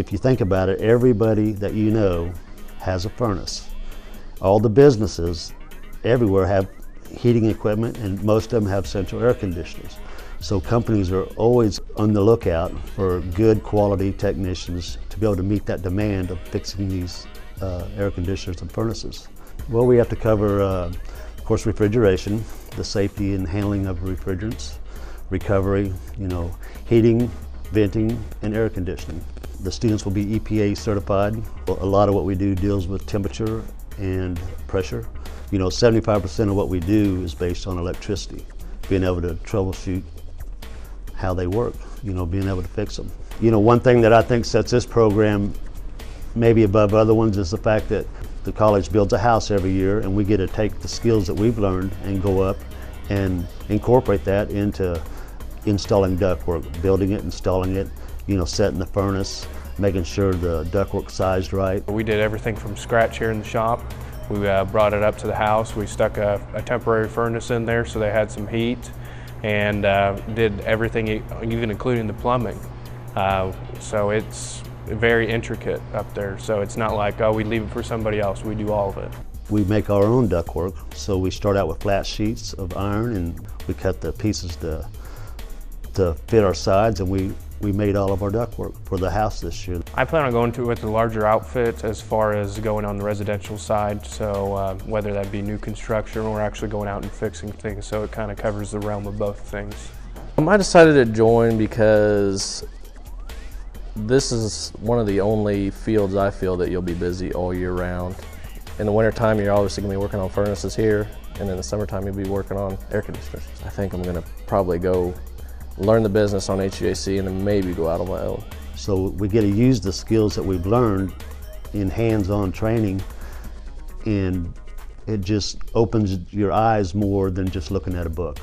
If you think about it, everybody that you know has a furnace. All the businesses everywhere have heating equipment, and most of them have central air conditioners. So companies are always on the lookout for good quality technicians to be able to meet that demand of fixing these air conditioners and furnaces. Well, we have to cover, of course, refrigeration, the safety and handling of refrigerants, recovery, heating, venting, and air conditioning. The students will be EPA certified. A lot of what we do deals with temperature and pressure. 75% of what we do is based on electricity, being able to troubleshoot how they work, being able to fix them. One thing that I think sets this program maybe above other ones is the fact that the college builds a house every year, and we get to take the skills that we've learned and go up and incorporate that into installing ductwork, building it, installing it, setting the furnace, making sure the ductwork sized right. We did everything from scratch here in the shop. We brought it up to the house. We stuck a temporary furnace in there so they had some heat, and did everything, even including the plumbing. So it's very intricate up there. So it's not like, oh, we leave it for somebody else. We do all of it. We make our own ductwork. So we start out with flat sheets of iron, and we cut the pieces to fit our sides, and we made all of our ductwork for the house this year. I plan on going to it with a larger outfit as far as going on the residential side, so whether that be new construction or actually going out and fixing things, so it kind of covers the realm of both things. I decided to join because this is one of the only fields I feel that you'll be busy all year round. In the wintertime, you're obviously going to be working on furnaces here, and in the summertime you'll be working on air conditioners. I think I'm going to probably go learn the business on HVAC and then maybe go out on my own. So we get to use the skills that we've learned in hands-on training, and it just opens your eyes more than just looking at a book.